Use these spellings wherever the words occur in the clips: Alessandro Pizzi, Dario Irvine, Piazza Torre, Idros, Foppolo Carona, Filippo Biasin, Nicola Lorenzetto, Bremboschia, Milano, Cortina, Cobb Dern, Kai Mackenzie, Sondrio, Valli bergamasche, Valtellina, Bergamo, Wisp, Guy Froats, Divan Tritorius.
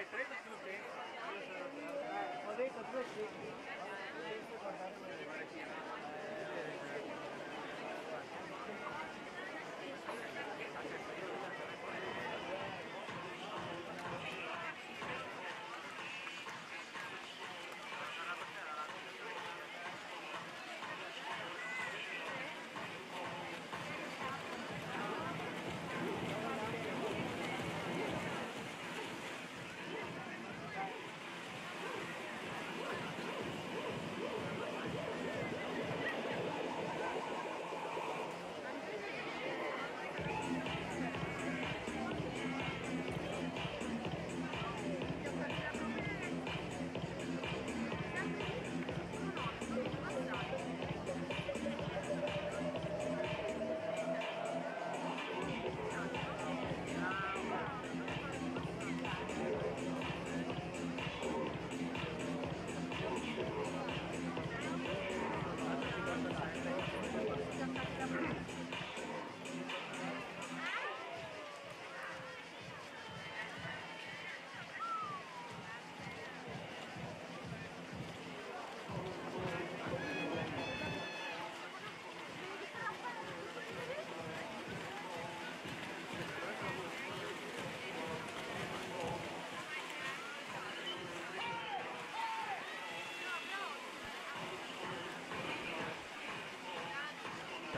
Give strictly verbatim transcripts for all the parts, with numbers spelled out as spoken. Ho detto due secchi.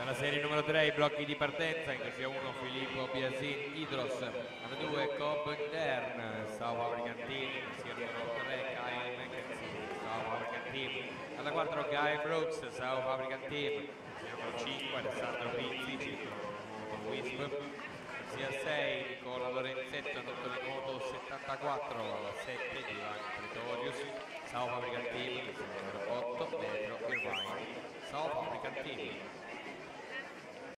La serie numero tre, i blocchi di partenza, in corsia uno Filippo Biasin, Idros, alla due Cobb Dern, South African Team, corsia numero tre Kai Mackenzie, South African Team, alla quattro Guy Froats, South African Team, corsia numero cinque Alessandro Pizzi, Wisp, corsia sei Nicola Lorenzetto, adotto di moto settantaquattro, alla sette Divan Tritorius, South African Team, corsia numero otto Dario Irvine, South African Team.